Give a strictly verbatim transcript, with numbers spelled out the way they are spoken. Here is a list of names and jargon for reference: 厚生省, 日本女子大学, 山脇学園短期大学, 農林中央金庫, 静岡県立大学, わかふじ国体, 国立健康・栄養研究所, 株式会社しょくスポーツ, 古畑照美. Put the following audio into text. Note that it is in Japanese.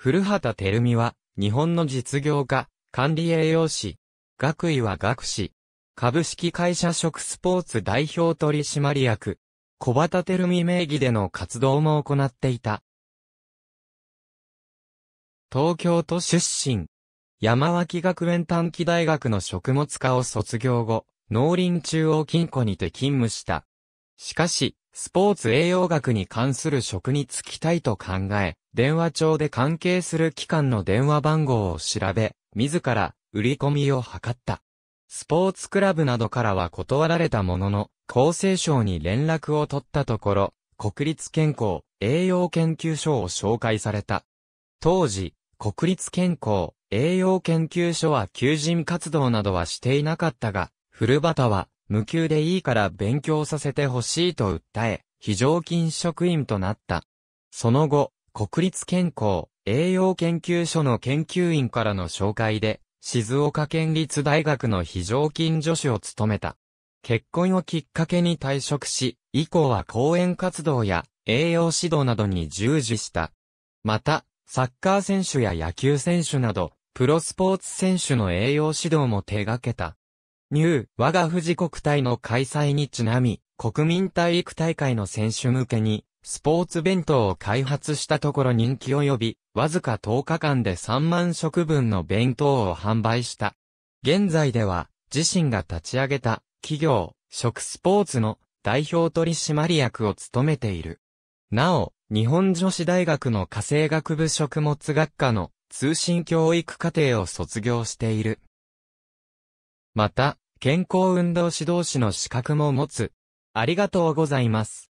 古畑照美は、日本の実業家、管理栄養士。学位は学士。株式会社食スポーツ代表取締役。小畑照美名義での活動も行っていた。東京都出身。山脇学園短期大学の食物科を卒業後、農林中央金庫にて勤務した。しかし、スポーツ栄養学に関する職に就きたいと考え、電話帳で関係する機関の電話番号を調べ、自ら売り込みを図った。スポーツクラブなどからは断られたものの、厚生省に連絡を取ったところ、国立健康栄養研究所を紹介された。当時、国立健康栄養研究所は求人活動などはしていなかったが、古畑は無給でいいから勉強させてほしいと訴え、非常勤職員となった。その後、国立健康栄養研究所の研究員からの紹介で、静岡県立大学の非常勤助手を務めた。結婚をきっかけに退職し、以降は講演活動や栄養指導などに従事した。また、サッカー選手や野球選手など、プロスポーツ選手の栄養指導も手掛けた。ニュー我が富士国体の開催にちなみ、国民体育大会の選手向けに、スポーツ弁当を開発したところ人気を呼び、わずかとおかかんでさんまんしょく分の弁当を販売した。現在では、自身が立ち上げた企業、食スポーツの代表取締役を務めている。なお、日本女子大学の家政学部食物学科の通信教育課程を卒業している。また、健康運動指導士の資格も持つ。ありがとうございます。